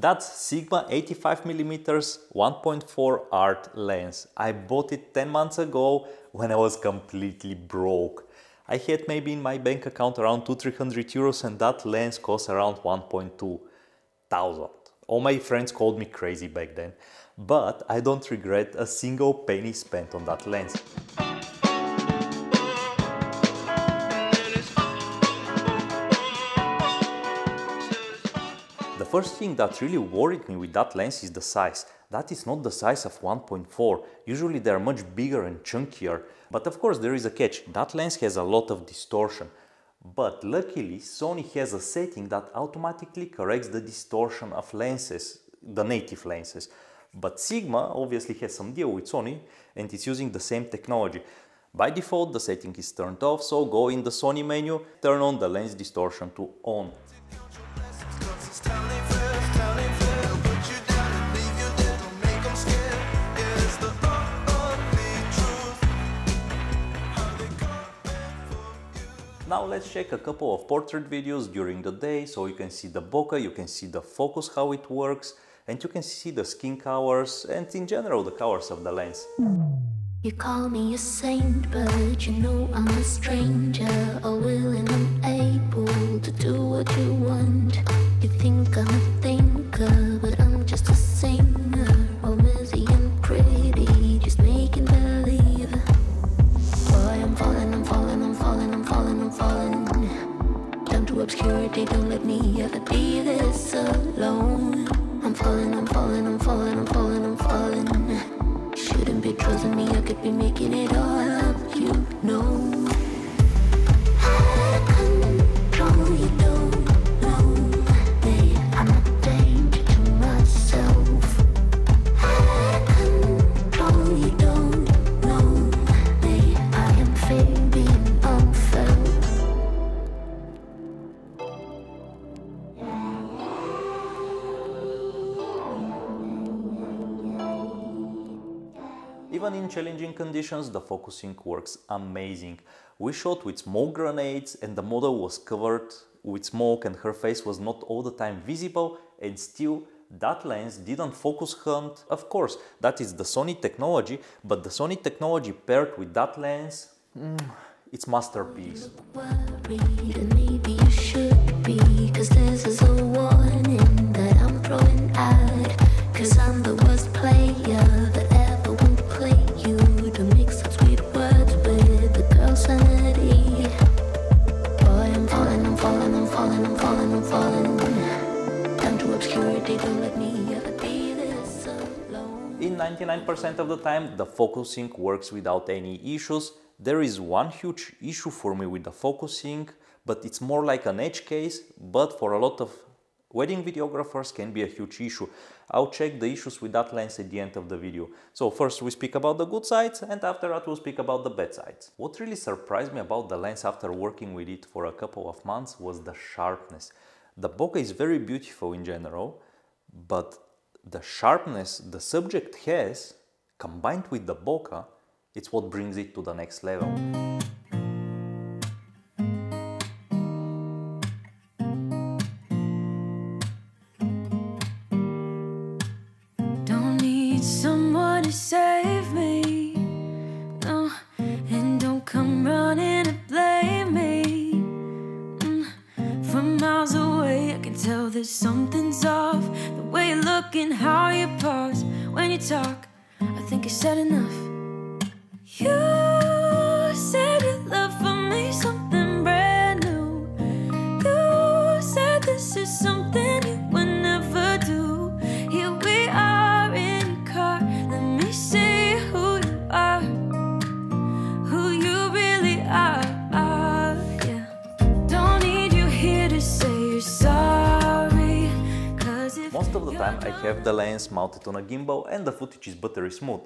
That's Sigma 85mm 1.4 art lens. I bought it 10 months ago when I was completely broke. I had maybe in my bank account around 200–300 euros and that lens cost around 1,200. All my friends called me crazy back then, but I don't regret a single penny spent on that lens. The first thing that really worried me with that lens is the size. That is not the size of 1.4. Usually they are much bigger and chunkier. But of course there is a catch. That lens has a lot of distortion. But luckily Sony has a setting that automatically corrects the distortion of lenses, the native lenses. But Sigma obviously has some deal with Sony and it's using the same technology. By default the setting is turned off, so go in the Sony menu, turn on the lens distortion to on. Now let's check a couple of portrait videos during the day, so you can see the bokeh, you can see the focus, how it works, and you can see the skin colors and in general the colors of the lens. You call me a saint, but you know I'm a stranger, all willing and able to do what you want. You think I'm a thinker, but I'm just a singer, all busy and pretty, just making believe. Boy, I'm falling, I'm falling, I'm falling, I'm falling, I'm falling. Down to obscurity, don't let me ever be this alone. I'm falling, I'm falling, I'm falling, I'm falling, I'm falling. Shouldn't be trusting me, I could be making it all up, you know. I control, you don't know me. I'm a danger to myself. I control, you don't know me. I am fair, being unfair. Even in challenging conditions, the focusing works amazing. We shot with smoke grenades and the model was covered with smoke and her face was not all the time visible, and still that lens didn't focus hunt. Of course, that is the Sony technology, but the Sony technology paired with that lens, it's masterpiece. In 99% of the time, the focusing works without any issues. There is one huge issue for me with the focusing, but it's more like an edge case, but for a lot of wedding videographers can be a huge issue. I'll check the issues with that lens at the end of the video. So first we speak about the good sides and after that we'll speak about the bad sides. What really surprised me about the lens after working with it for a couple of months was the sharpness. The bokeh is very beautiful in general, but the sharpness the subject has, combined with the bokeh, it's what brings it to the next level. Don't need someone to save me, no, and don't come running to blame me. From miles away I can tell that something's off. Way you look and how you pause when you talk, I think you said enough. You said you love for me something brand new. You said this is something you would never do. Here we are in your car, let me see who you really are, yeah. Don't need you here to say you're sorry. Most of the time I have the lens mounted on a gimbal and the footage is buttery smooth,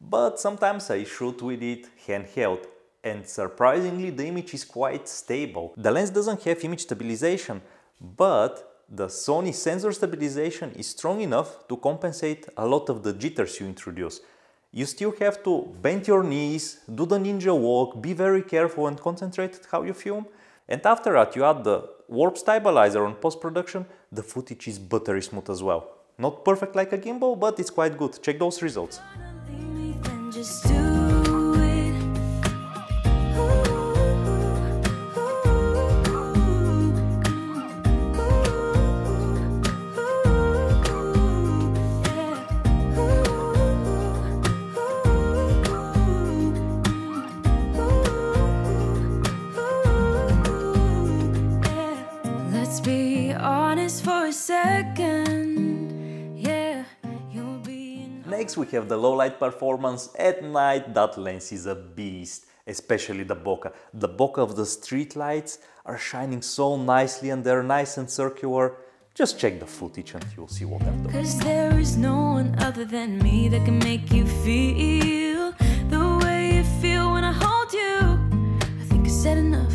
but sometimes I shoot with it handheld and surprisingly the image is quite stable. The lens doesn't have image stabilization, but the Sony sensor stabilization is strong enough to compensate a lot of the jitters you introduce. You still have to bend your knees, do the ninja walk, be very careful and concentrated how you film, and after that you add the warp stabilizer on post-production the footage is buttery smooth as well. Not perfect like a gimbal, but it's quite good. Check those results. Next we have the low light performance. At night that lens is a beast, especially the bokeh. The bokeh of the street lights are shining so nicely and they're nice and circular. Just check the footage and you'll see what they're doing. 'Cause there is no one other than me that can make you feel the way you feel when I hold you. I think I said enough.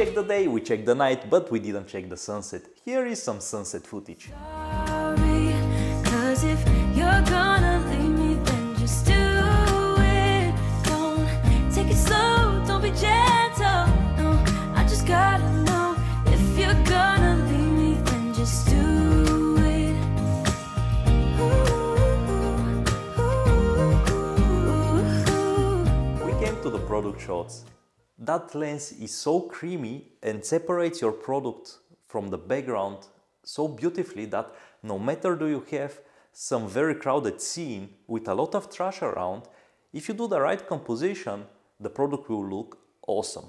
We checked the day, we checked the night, but we didn't check the sunset. Here is some sunset footage. Sorry, 'cause if you're gonna leave me, then just do it. Don't take it slow, don't be gentle. No, I just gotta know if you're gonna leave me, then just do it. We came to the product shots. That lens is so creamy and separates your product from the background so beautifully that no matter do you have some very crowded scene with a lot of trash around, if you do the right composition, the product will look awesome.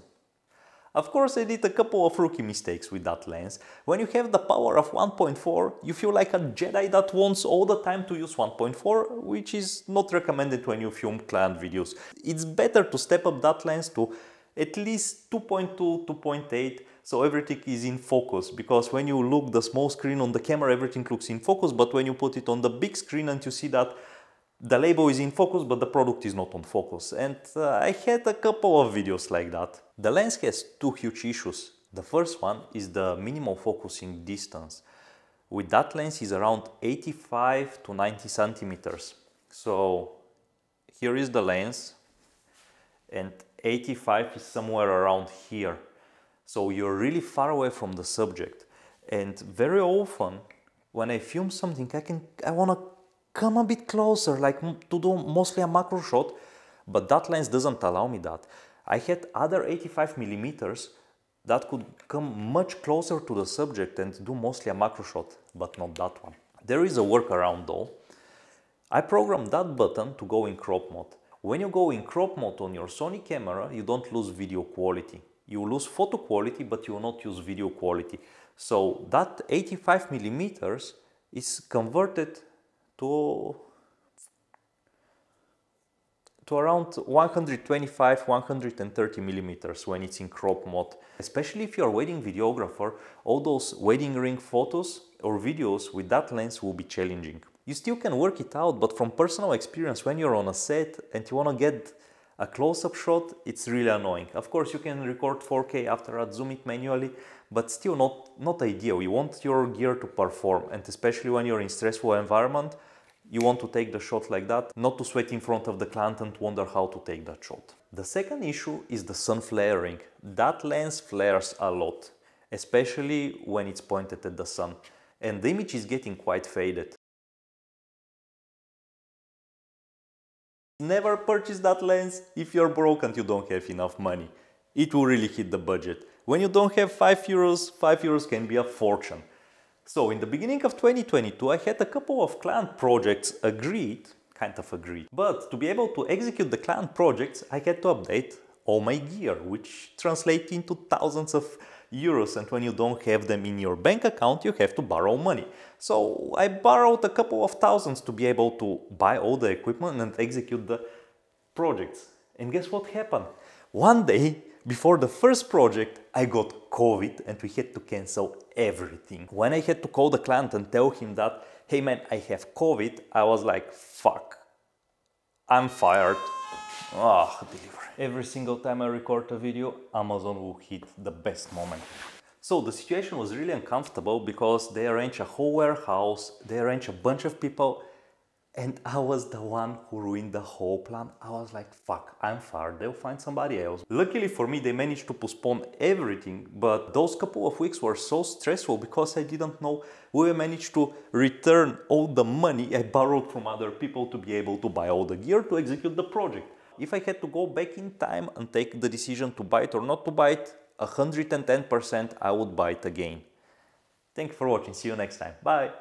Of course, I did a couple of rookie mistakes with that lens. When you have the power of 1.4, you feel like a Jedi that wants all the time to use 1.4, which is not recommended when you film client videos. It's better to step up that lens to at least 2.2, 2.8, so everything is in focus, because when you look the small screen on the camera, everything looks in focus, but when you put it on the big screen and you see that the label is in focus, but the product is not on focus. And I had a couple of videos like that. The lens has two huge issues. The first one is the minimal focusing distance. With that lens is around 85 to 90 centimeters. So here is the lens and 85 is somewhere around here, so you're really far away from the subject. And very often when I film something, I want to come a bit closer, like to do mostly a macro shot, but that lens doesn't allow me that. I had other 85 millimeters that could come much closer to the subject and do mostly a macro shot, but not that one. There is a workaround though. I programmed that button to go in crop mode. When you go in crop mode on your Sony camera, you don't lose video quality. You lose photo quality, but you will not use video quality. So that 85 millimeters is converted to around 125, 130 millimeters when it's in crop mode. Especially if you're a wedding videographer, all those wedding ring photos or videos with that lens will be challenging. You still can work it out, but from personal experience, when you're on a set and you want to get a close-up shot, it's really annoying. Of course, you can record 4K after that, zoom it manually, but still not ideal. You want your gear to perform, and especially when you're in a stressful environment, you want to take the shot like that, not to sweat in front of the client and wonder how to take that shot. The second issue is the sun flaring. That lens flares a lot, especially when it's pointed at the sun, and the image is getting quite faded. Never purchase that lens if you're broke and you don't have enough money. It will really hit the budget. When you don't have €5, €5 can be a fortune. So in the beginning of 2022, I had a couple of client projects kind of agreed. But to be able to execute the client projects, I had to update all my gear, which translates into thousands of euros, and when you don't have them in your bank account, you have to borrow money. So I borrowed a couple of thousands to be able to buy all the equipment and execute the projects. And guess what happened? One day, before the first project, I got COVID and we had to cancel everything. When I had to call the client and tell him that, hey man, I have COVID, I was like, fuck, I'm fired. Oh, deliver. Every single time I record a video, Amazon will hit the best moment. So the situation was really uncomfortable because they arranged a whole warehouse, they arranged a bunch of people, and I was the one who ruined the whole plan. I was like, fuck, I'm fired, they'll find somebody else. Luckily for me, they managed to postpone everything, but those couple of weeks were so stressful because I didn't know we managed to return all the money I borrowed from other people to be able to buy all the gear to execute the project. If I had to go back in time and take the decision to buy it or not to buy it, 110% I would buy it again. Thank you for watching, see you next time, bye!